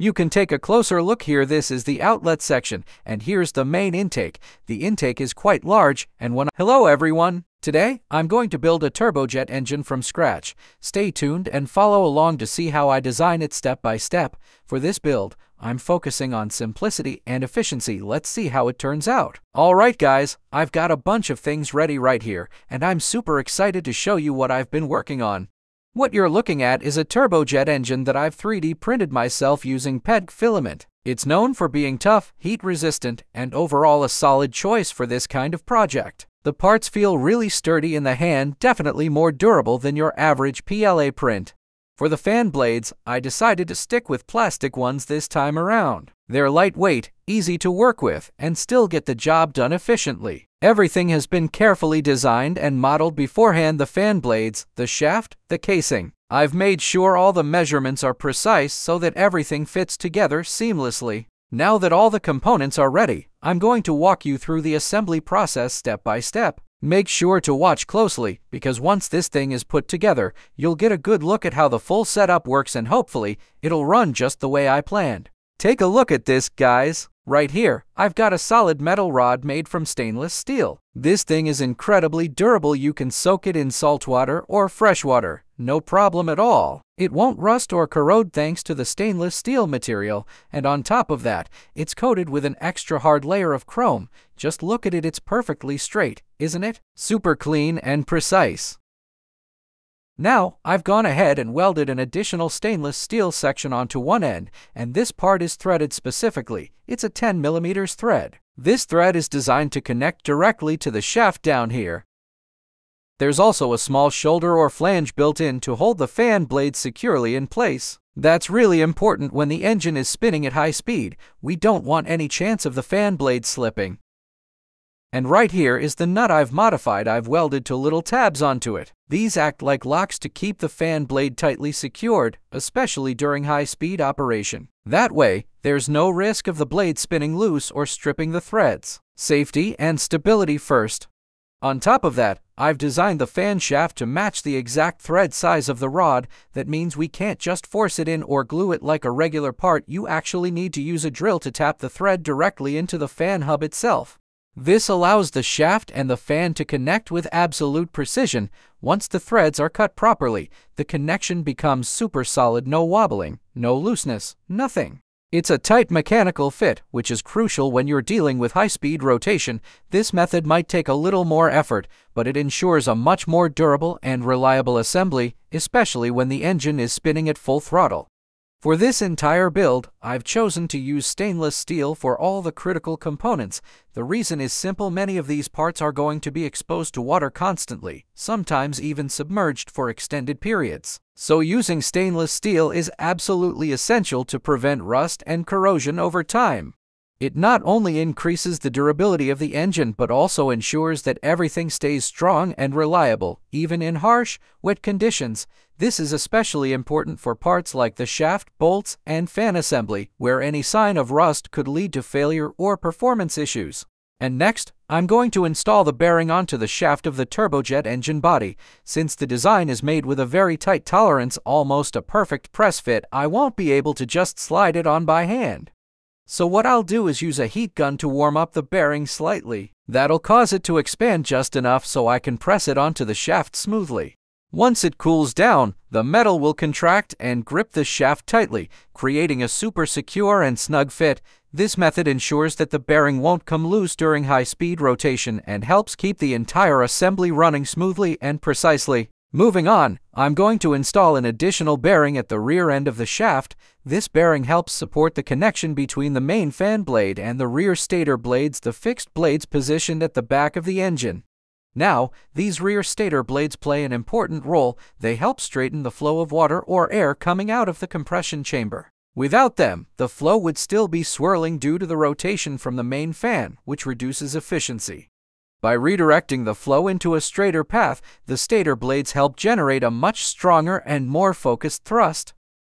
You can take a closer look here. This is the outlet section, and here's the main intake. The intake is quite large, and Hello everyone! Today, I'm going to build a turbojet engine from scratch. Stay tuned and follow along to see how I design it step by step. For this build, I'm focusing on simplicity and efficiency. Let's see how it turns out. Alright guys, I've got a bunch of things ready right here, and I'm super excited to show you what I've been working on. What you're looking at is a turbojet engine that I've 3D printed myself using PETG filament. It's known for being tough, heat-resistant, and overall a solid choice for this kind of project. The parts feel really sturdy in the hand, definitely more durable than your average PLA print. For the fan blades, I decided to stick with plastic ones this time around. They're lightweight, easy to work with, and still get the job done efficiently. Everything has been carefully designed and modeled beforehand: the fan blades, the shaft, the casing. I've made sure all the measurements are precise so that everything fits together seamlessly. Now that all the components are ready, I'm going to walk you through the assembly process step by step. Make sure to watch closely, because once this thing is put together, you'll get a good look at how the full setup works, and hopefully, it'll run just the way I planned. Take a look at this, guys. Right here, I've got a solid metal rod made from stainless steel. This thing is incredibly durable. You can soak it in salt water or fresh water, no problem at all. It won't rust or corrode thanks to the stainless steel material, and on top of that, it's coated with an extra hard layer of chrome. Just look at it, it's perfectly straight, isn't it? Super clean and precise. Now, I've gone ahead and welded an additional stainless steel section onto one end, and this part is threaded specifically. It's a 10mm thread. This thread is designed to connect directly to the shaft down here. There's also a small shoulder or flange built in to hold the fan blade securely in place. That's really important when the engine is spinning at high speed. We don't want any chance of the fan blade slipping. And right here is the nut I've modified. I've welded two little tabs onto it. These act like locks to keep the fan blade tightly secured, especially during high-speed operation. That way, there's no risk of the blade spinning loose or stripping the threads. Safety and stability first. On top of that, I've designed the fan shaft to match the exact thread size of the rod. That means we can't just force it in or glue it like a regular part. You actually need to use a drill to tap the thread directly into the fan hub itself. This allows the shaft and the fan to connect with absolute precision. Once the threads are cut properly, the connection becomes super solid, no wobbling, no looseness, nothing. It's a tight mechanical fit, which is crucial when you're dealing with high-speed rotation. This method might take a little more effort, but it ensures a much more durable and reliable assembly, especially when the engine is spinning at full throttle. For this entire build, I've chosen to use stainless steel for all the critical components. The reason is simple: many of these parts are going to be exposed to water constantly, sometimes even submerged for extended periods. So using stainless steel is absolutely essential to prevent rust and corrosion over time. It not only increases the durability of the engine but also ensures that everything stays strong and reliable, even in harsh, wet conditions. This is especially important for parts like the shaft, bolts, and fan assembly, where any sign of rust could lead to failure or performance issues. And next, I'm going to install the bearing onto the shaft of the turbojet engine body. Since the design is made with a very tight tolerance, almost a perfect press fit, I won't be able to just slide it on by hand. So what I'll do is use a heat gun to warm up the bearing slightly. That'll cause it to expand just enough so I can press it onto the shaft smoothly. Once it cools down, the metal will contract and grip the shaft tightly, creating a super secure and snug fit. This method ensures that the bearing won't come loose during high-speed rotation and helps keep the entire assembly running smoothly and precisely. Moving on, I'm going to install an additional bearing at the rear end of the shaft. This bearing helps support the connection between the main fan blade and the rear stator blades, the fixed blades positioned at the back of the engine. Now, these rear stator blades play an important role. They help straighten the flow of water or air coming out of the compression chamber. Without them, the flow would still be swirling due to the rotation from the main fan, which reduces efficiency. By redirecting the flow into a straighter path, the stator blades help generate a much stronger and more focused thrust.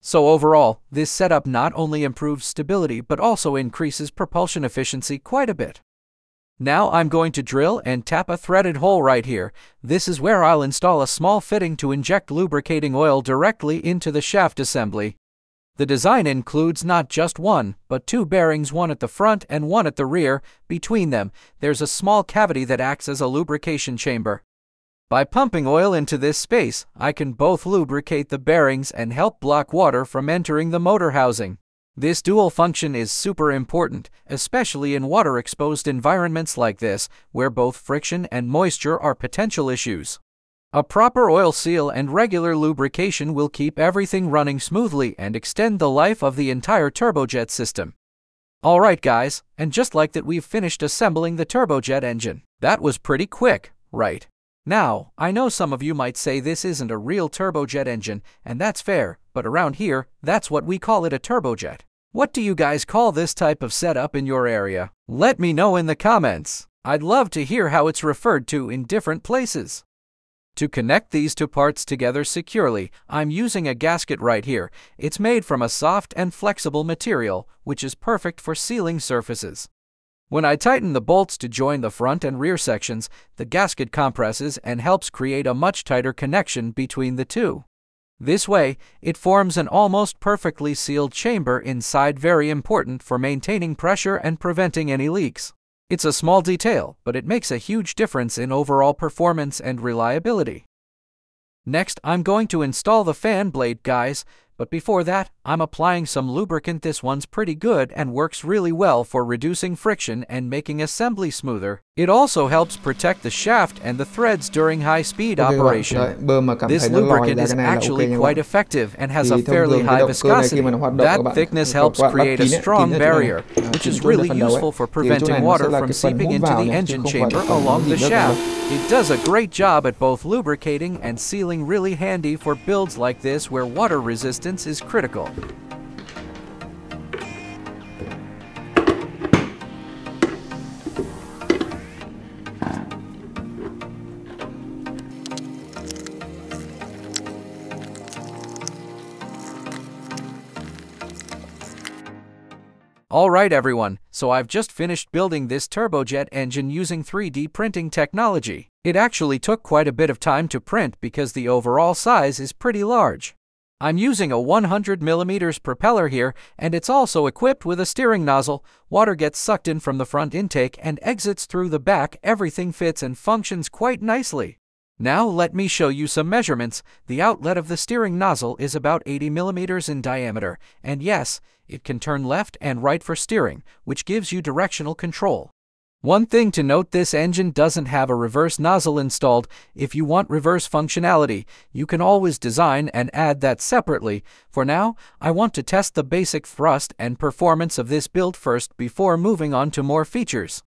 So overall, this setup not only improves stability but also increases propulsion efficiency quite a bit. Now I'm going to drill and tap a threaded hole right here. This is where I'll install a small fitting to inject lubricating oil directly into the shaft assembly. The design includes not just one, but two bearings, one at the front and one at the rear. Between them, there's a small cavity that acts as a lubrication chamber. By pumping oil into this space, I can both lubricate the bearings and help block water from entering the motor housing. This dual function is super important, especially in water-exposed environments like this, where both friction and moisture are potential issues. A proper oil seal and regular lubrication will keep everything running smoothly and extend the life of the entire turbojet system. Alright guys, and just like that, we've finished assembling the turbojet engine. That was pretty quick, right? Now, I know some of you might say this isn't a real turbojet engine, and that's fair, but around here, that's what we call it, a turbojet. What do you guys call this type of setup in your area? Let me know in the comments. I'd love to hear how it's referred to in different places. To connect these two parts together securely, I'm using a gasket right here. It's made from a soft and flexible material, which is perfect for sealing surfaces. When I tighten the bolts to join the front and rear sections, the gasket compresses and helps create a much tighter connection between the two. This way, it forms an almost perfectly sealed chamber inside, very important for maintaining pressure and preventing any leaks. It's a small detail, but it makes a huge difference in overall performance and reliability. Next, I'm going to install the fan blade, guys. But before that, I'm applying some lubricant. This one's pretty good and works really well for reducing friction and making assembly smoother. It also helps protect the shaft and the threads during high-speed operation. This lubricant is actually quite effective and has a fairly high viscosity. That thickness helps create a strong barrier, which is really useful for preventing water from seeping into the engine chamber along the shaft. It does a great job at both lubricating and sealing, really handy for builds like this where water resistance is critical. Alright everyone, so I've just finished building this turbojet engine using 3D printing technology. It actually took quite a bit of time to print because the overall size is pretty large. I'm using a 100mm propeller here, and it's also equipped with a steering nozzle. Water gets sucked in from the front intake and exits through the back. Everything fits and functions quite nicely. Now let me show you some measurements. The outlet of the steering nozzle is about 80mm in diameter, and yes, it can turn left and right for steering, which gives you directional control. One thing to note, this engine doesn't have a reverse nozzle installed. If you want reverse functionality, you can always design and add that separately. For now, I want to test the basic thrust and performance of this build first before moving on to more features.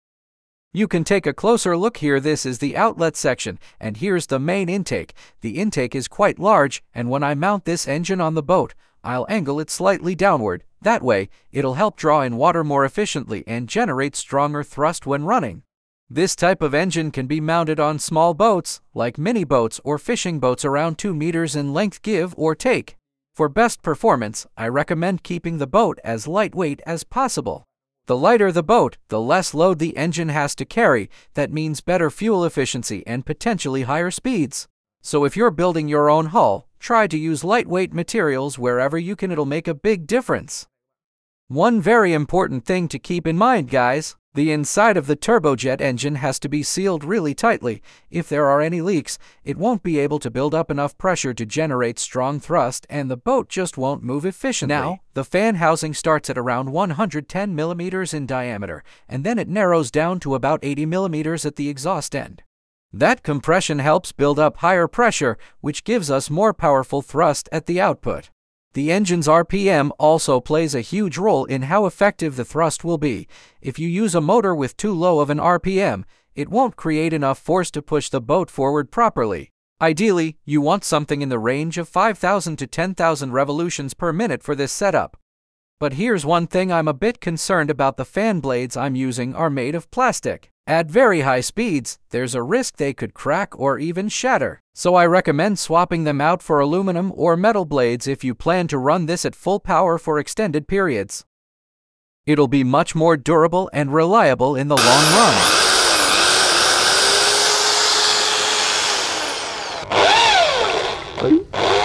You can take a closer look here. This is the outlet section, and here's the main intake. The intake is quite large, and when I mount this engine on the boat, I'll angle it slightly downward. That way, it'll help draw in water more efficiently and generate stronger thrust when running. This type of engine can be mounted on small boats, like mini boats or fishing boats around 2 meters in length, give or take. For best performance, I recommend keeping the boat as lightweight as possible. The lighter the boat, the less load the engine has to carry. That means better fuel efficiency and potentially higher speeds. So if you're building your own hull, try to use lightweight materials wherever you can. It'll make a big difference. One very important thing to keep in mind, guys, the inside of the turbojet engine has to be sealed really tightly. If there are any leaks, it won't be able to build up enough pressure to generate strong thrust, and the boat just won't move efficiently. Now, the fan housing starts at around 110mm in diameter, and then it narrows down to about 80mm at the exhaust end. That compression helps build up higher pressure, which gives us more powerful thrust at the output. The engine's RPM also plays a huge role in how effective the thrust will be. If you use a motor with too low of an RPM, it won't create enough force to push the boat forward properly. Ideally, you want something in the range of 5,000 to 10,000 revolutions per minute for this setup. But here's one thing I'm a bit concerned about. The fan blades I'm using are made of plastic. At very high speeds, there's a risk they could crack or even shatter. So I recommend swapping them out for aluminum or metal blades if you plan to run this at full power for extended periods. It'll be much more durable and reliable in the long run.